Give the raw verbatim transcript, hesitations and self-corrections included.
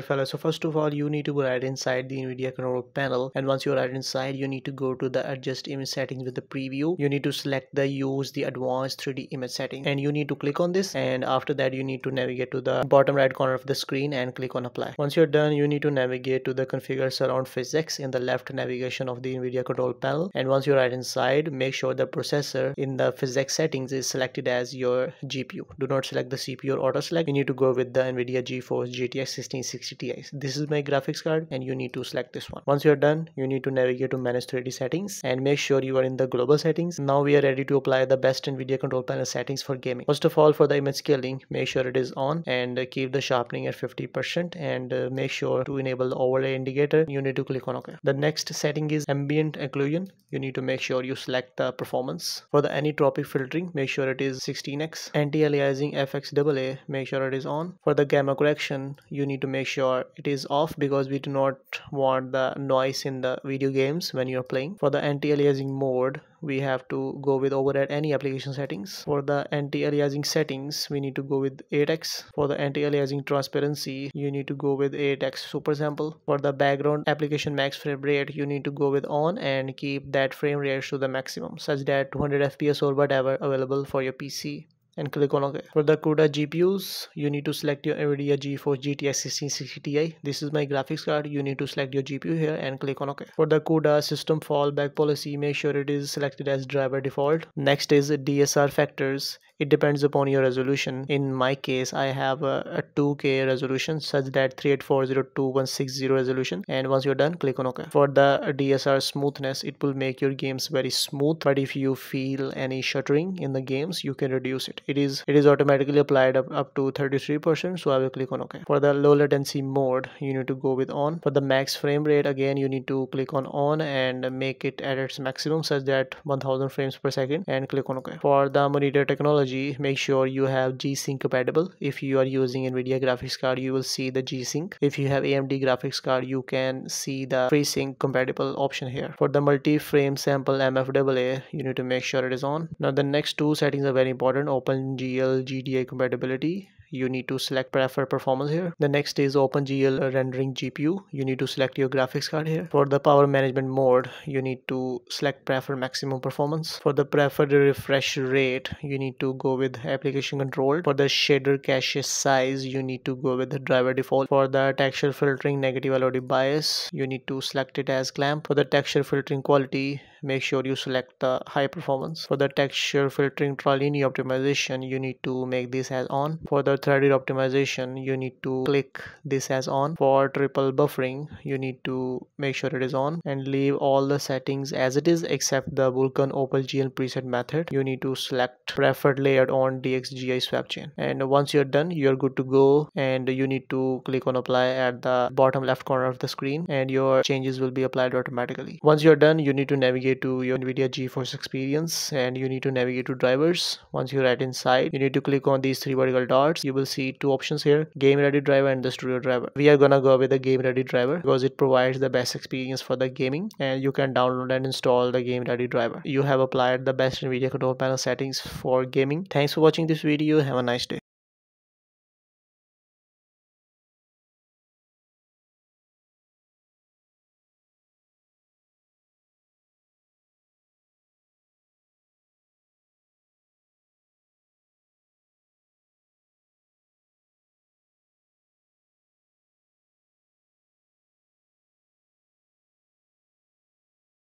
Alright fellas, so first of all you need to go right inside the Nvidia control panel, and once you are right inside you need to go to the adjust image settings with the preview. You need to select the use the advanced three D image setting and you need to click on this, and after that you need to navigate to the bottom right corner of the screen and click on apply. Once you're done you need to navigate to the configure surround physics in the left navigation of the Nvidia control panel, and once you're right inside make sure the processor in the physics settings is selected as your G P U. Do not select the C P U or auto select. You need to go with the Nvidia GeForce G T X sixteen sixty T I. This is my graphics card and you need to select this one. Once you're done you need to navigate to manage three D settings and make sure you are in the global settings. Now we are ready to apply the best Nvidia control panel settings for gaming. First of all, for the image scaling make sure it is on and keep the sharpening at fifty percent and uh, make sure to enable the overlay indicator. You need to click on OK. The next setting is ambient occlusion. You need to make sure you select the performance. For the anisotropic filtering make sure it is sixteen X. Anti-aliasing F X A A make sure it is on. For the gamma correction you need to make sure it is off because we do not want the noise in the video games when you're playing. For the anti-aliasing mode we have to go with override any application settings. For the anti-aliasing settings we need to go with eight X. For the anti-aliasing transparency you need to go with eight X super sample. For the background application max frame rate you need to go with on and keep that frame rate to the maximum such that two hundred F P S or whatever available for your P C, and click on OK. For the CUDA G P Us you need to select your Nvidia GeForce G T X sixteen sixty T I. This is my graphics card. You need to select your G P U here and click on OK. For the CUDA system fallback policy make sure it is selected as driver default. Next is D S R factors. It depends upon your resolution. In my case I have a, a two K resolution such that three eight four zero by twenty-one sixty resolution, and once you're done click on OK. For the D S R smoothness it will make your games very smooth, but if you feel any shuddering in the games you can reduce it. It is it is automatically applied up, up to thirty-three percent, so I will click on OK. For the low latency mode you need to go with on. For the max frame rate again you need to click on on and make it at its maximum such that one thousand frames per second and click on OK. For the monitor technology make sure you have G Sync compatible. If you are using Nvidia graphics card you will see the G Sync. If you have A M D graphics card you can see the FreeSync compatible option here. For the multi-frame sample M F A A you need to make sure it is on. Now the next two settings are very important. OpenGL G D A compatibility. You need to select prefer performance here. The next is OpenGL rendering G P U. You need to select your graphics card here. For the power management mode you need to select prefer maximum performance. For the preferred refresh rate you need to go with application control. For the shader cache size you need to go with the driver default. For the texture filtering negative L O D bias you need to select it as clamp. For the texture filtering quality make sure you select the high performance. For the texture filtering trilinear optimization you need to make this as on. For the threaded optimization you need to click this as on. For triple buffering you need to make sure it is on and leave all the settings as it is except the Vulkan OpenGL preset method. You need to select preferred layered on D X G I swap chain, and once you're done you're good to go, and you need to click on apply at the bottom left corner of the screen and your changes will be applied automatically. Once you're done you need to navigate to your Nvidia GeForce Experience and you need to navigate to drivers. Once you're right inside you need to click on these three vertical dots. You will see two options here, game ready driver and the studio driver. We are gonna go with the game ready driver because it provides the best experience for the gaming, and you can download and install the game ready driver. You have applied the best Nvidia control panel settings for gaming. Thanks for watching this video. Have a nice day.